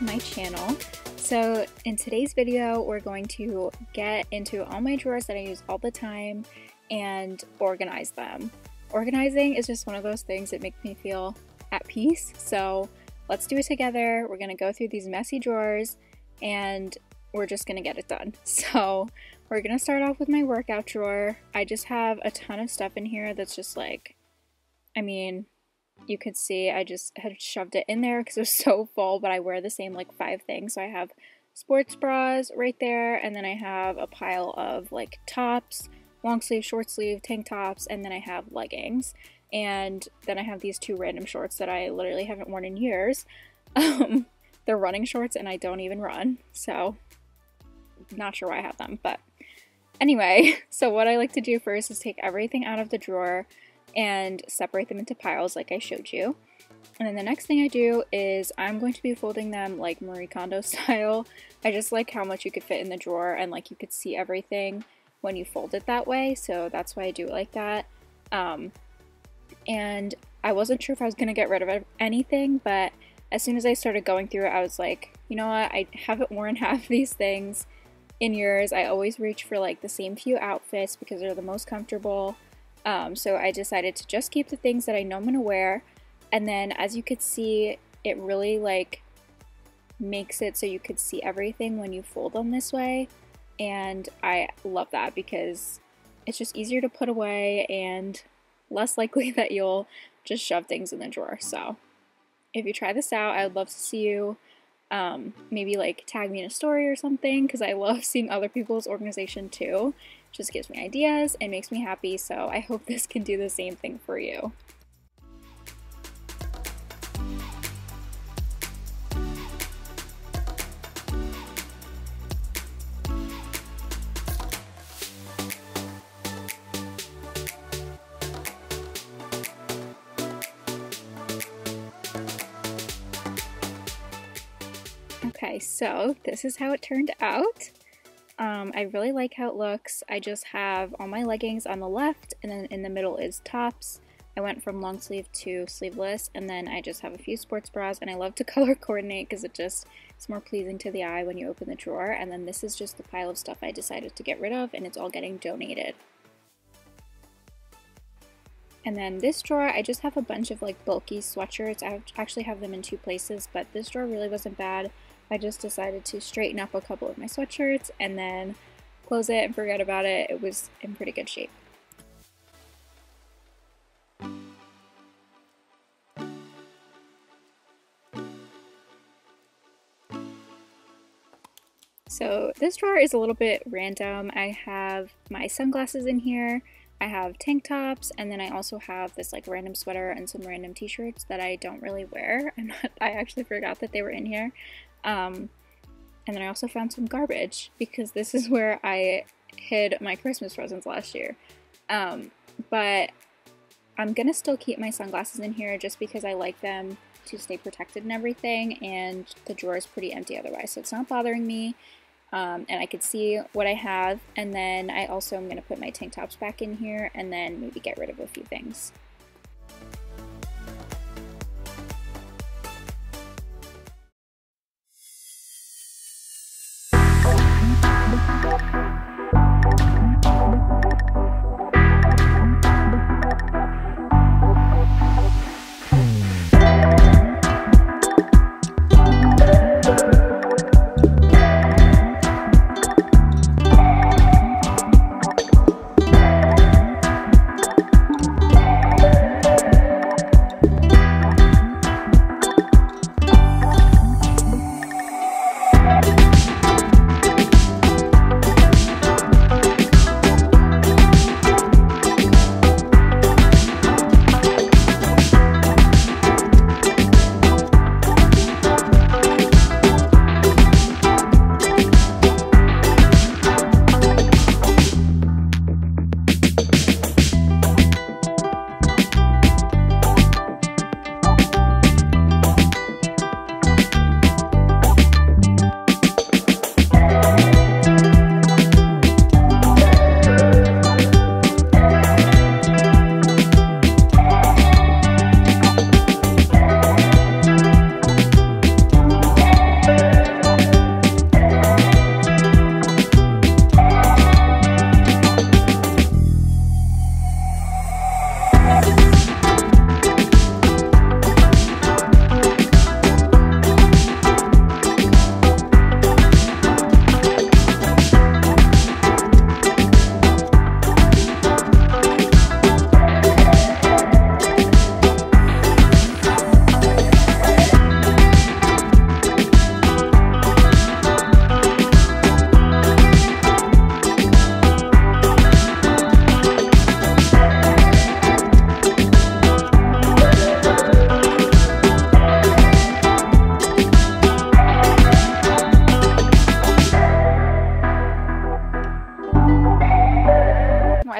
to my channel. So in today's video, we're going to get into all my drawers that I use all the time and organize them. Organizing is just one of those things that makes me feel at peace. So let's do it together. We're gonna go through these messy drawers and we're just gonna get it done. So we're gonna start off with my workout drawer. I just have a ton of stuff in here that's just like, I mean, you could see I just had shoved it in there because it was so full, but I wear the same like 5 things. So I have sports bras right there, and then I have a pile of like tops, long sleeve, short sleeve, tank tops, and then I have leggings. And then I have these 2 random shorts that I literally haven't worn in years. They're running shorts and I don't even run, so not sure why I have them. But anyway, so what I like to do first is take everything out of the drawer and separate them into piles like I showed you. And then the next thing I do is I'm going to be folding them like Marie Kondo style. I just like how much you could fit in the drawer and like you could see everything when you fold it that way, so that's why I do it like that. And I wasn't sure if I was gonna get rid of anything, but as soon as I started going through it, I was like, you know what, I haven't worn half these things in years. I always reach for like the same few outfits because they're the most comfortable. So I decided to just keep the things that I know I'm gonna wear. And then as you could see, it really like makes it so you could see everything when you fold them this way. And I love that because it's just easier to put away and less likely that you'll just shove things in the drawer. So if you try this out, I would love to see you maybe like tag me in a story or something, because I love seeing other people's organization too. It just gives me ideas and makes me happy, so I hope this can do the same thing for you. Okay, so this is how it turned out. I really like how it looks. I just have all my leggings on the left, and then in the middle is tops. I went from long sleeve to sleeveless, and then I just have a few sports bras, and I love to color coordinate because it's more pleasing to the eye when you open the drawer. And then this is just the pile of stuff I decided to get rid of, and it's all getting donated. And then this drawer, I just have a bunch of like bulky sweatshirts. I actually have them in 2 places, but this drawer really wasn't bad. I just decided to straighten up a couple of my sweatshirts and then close it and forget about it. It was in pretty good shape. So this drawer is a little bit random. I have my sunglasses in here. I have tank tops, and then I also have this like random sweater and some random t-shirts that I don't really wear. I actually forgot that they were in here. And then I also found some garbage because this is where I hid my Christmas presents last year. But I'm gonna still keep my sunglasses in here just because I like them to stay protected and everything, and the drawer is pretty empty otherwise, so it's not bothering me. And I could see what I have, and then I also am going to put my tank tops back in here and then maybe get rid of a few things.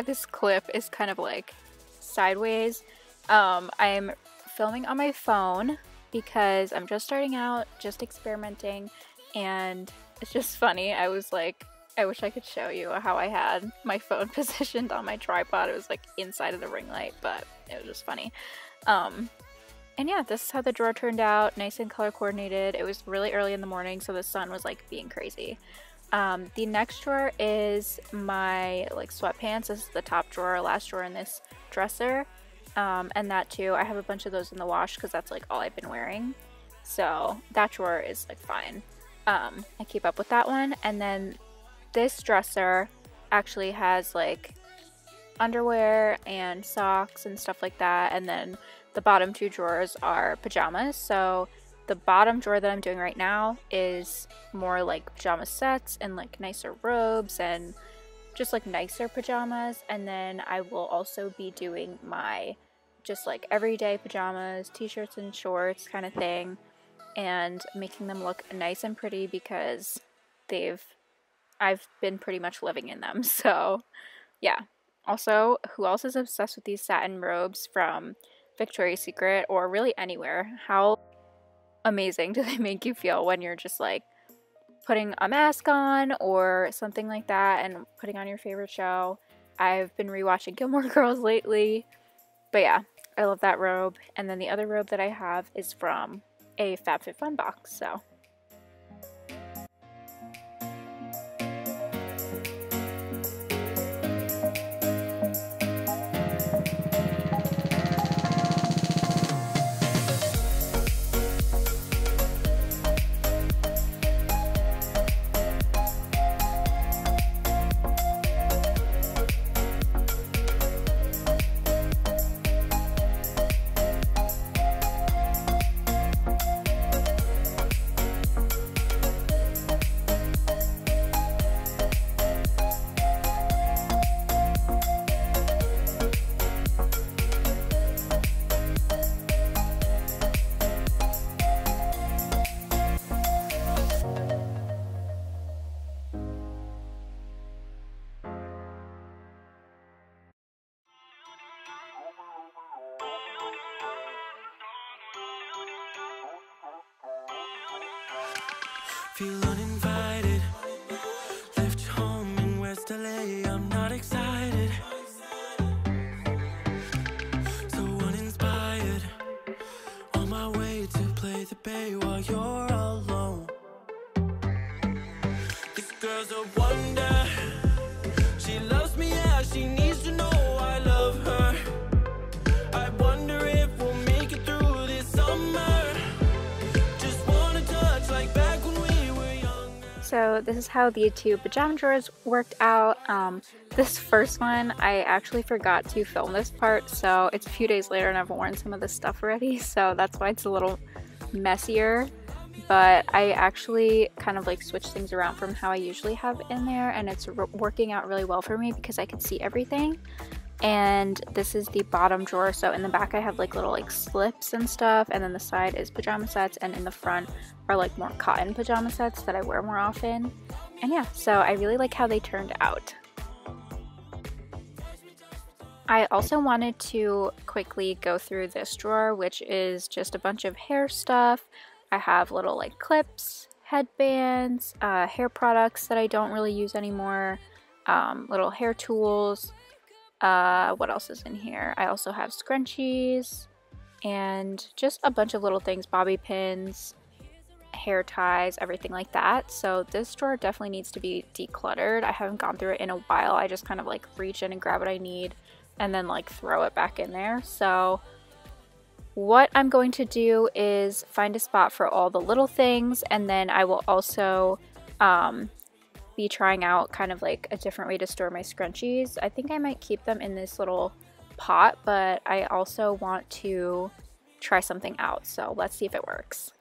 this clip is kind of like sideways. I'm filming on my phone because I'm just starting out, just experimenting, and it's just funny. I was like, I wish I could show you how I had my phone positioned on my tripod. It was like inside of the ring light, but it was just funny. And yeah, this is how the drawer turned out, nice and color coordinated. It was really early in the morning, so the sun was like being crazy. The next drawer is my like sweatpants. This is the top drawer, last drawer in this dresser. And that too, I have a bunch of those in the wash because that's like all I've been wearing. So that drawer is like fine. I keep up with that one. And then this dresser actually has like underwear and socks and stuff like that. And then the bottom two drawers are pajamas. So the bottom drawer that I'm doing right now is more like pajama sets and like nicer robes and just like nicer pajamas. And then I will also be doing my just like everyday pajamas, t-shirts and shorts kind of thing, and making them look nice and pretty because I've been pretty much living in them. So yeah. Also, who else is obsessed with these satin robes from Victoria's Secret or really anywhere? How amazing do they make you feel when you're just like putting a mask on or something like that and putting on your favorite show? I've been rewatching Gilmore Girls lately, but yeah, I love that robe. And then the other robe that I have is from a FabFitFun box, so. Feel uninvited, left home in West LA, I'm not excited, so uninspired, on my way to play the bay while you're alone. This girl's a wonder, she loves me, yeah, she needs to know I love her. I wonder if we'll make it through this summer, just wanna touch like back. So this is how the two pajama drawers worked out. This first one, I actually forgot to film this part, so it's a few days later and I've worn some of this stuff already, so that's why it's a little messier. But I actually kind of like switched things around from how I usually have in there, and it's working out really well for me because I can see everything. And this is the bottom drawer, so in the back I have like little like slips and stuff, and then the side is pajama sets, and in the front are like more cotton pajama sets that I wear more often. And yeah, so I really like how they turned out. I also wanted to quickly go through this drawer, which is just a bunch of hair stuff. I have little like clips, headbands, hair products that I don't really use anymore, little hair tools. What else is in here? I also have scrunchies and just a bunch of little things, bobby pins, hair ties, everything like that. So this drawer definitely needs to be decluttered. I haven't gone through it in a while. I just kind of like reach in and grab what I need and then like throw it back in there. So what I'm going to do is find a spot for all the little things, and then I will also be trying out kind of like a different way to store my scrunchies. I think I might keep them in this little pot, but I also want to try something out, so let's see if it works.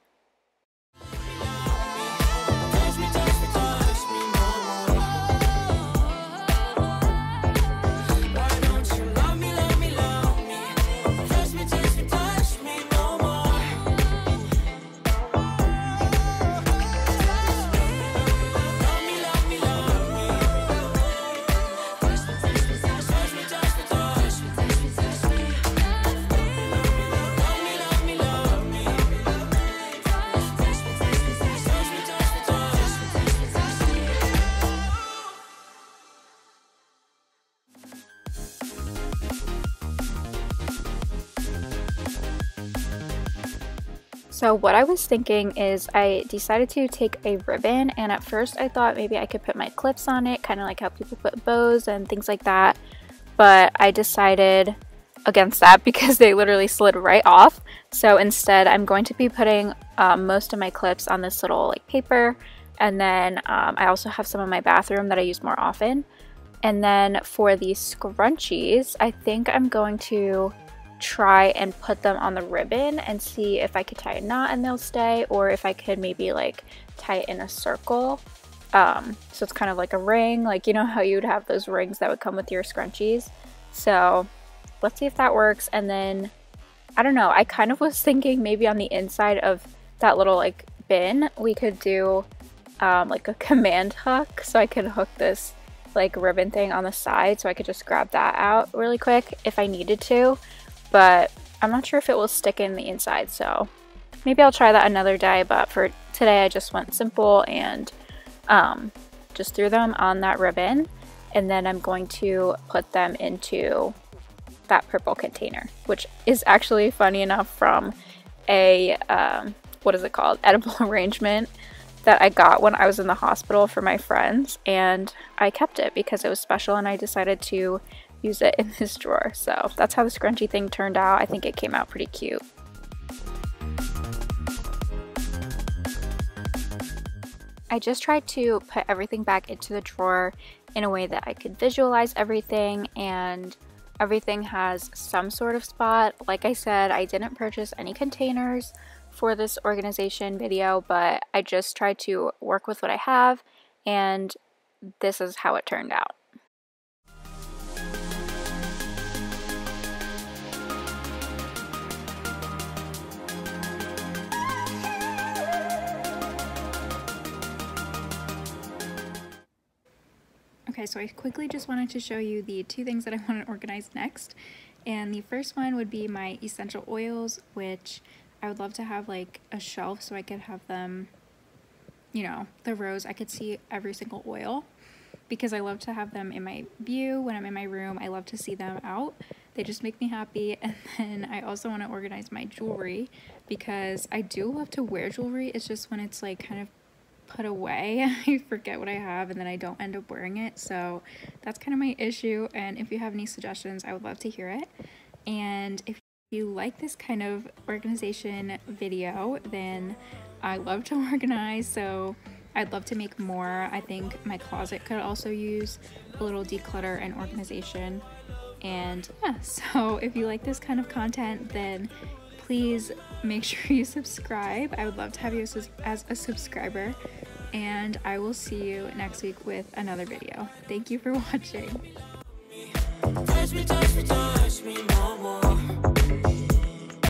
So what I was thinking is I decided to take a ribbon, and at first I thought maybe I could put my clips on it, kind of like how people put bows and things like that, but I decided against that because they literally slid right off. So instead I'm going to be putting most of my clips on this little like paper, and then I also have some in my bathroom that I use more often. And then for the scrunchies, I think I'm going to try and put them on the ribbon and see if I could tie a knot and they'll stay, or if I could maybe like tie it in a circle. So it's kind of like a ring, like you know how you would have those rings that would come with your scrunchies. So let's see if that works. And then I don't know, I kind of was thinking maybe on the inside of that little like bin we could do like a command hook, so I could hook this like ribbon thing on the side, so I could just grab that out really quick if I needed to, but I'm not sure if it will stick in the inside, so maybe I'll try that another day. But for today I just went simple and just threw them on that ribbon, and then I'm going to put them into that purple container, which is actually funny enough from a what is it called, edible arrangement that I got when I was in the hospital for my friends, and I kept it because it was special and I decided to use it in this drawer. So that's how the scrunchie thing turned out. I think it came out pretty cute. I just tried to put everything back into the drawer in a way that I could visualize everything, and everything has some sort of spot. Like I said, I didn't purchase any containers for this organization video, but I just tried to work with what I have, and this is how it turned out. Okay, so I quickly just wanted to show you the two things that I want to organize next, and the first one would be my essential oils, which I would love to have like a shelf so I could have them, you know, the rows. I could see every single oil because I love to have them in my view when I'm in my room. I love to see them out. They just make me happy. And then I also want to organize my jewelry because I do love to wear jewelry. It's just when it's like kind of put away, I forget what I have and then I don't end up wearing it. So that's kind of my issue. And if you have any suggestions, I would love to hear it. And if you like this kind of organization video, then I love to organize, so I'd love to make more. I think my closet could also use a little declutter and organization. And yeah, so if you like this kind of content, then please make sure you subscribe. I would love to have you as a subscriber, and I will see you next week with another video. Thank you for watching.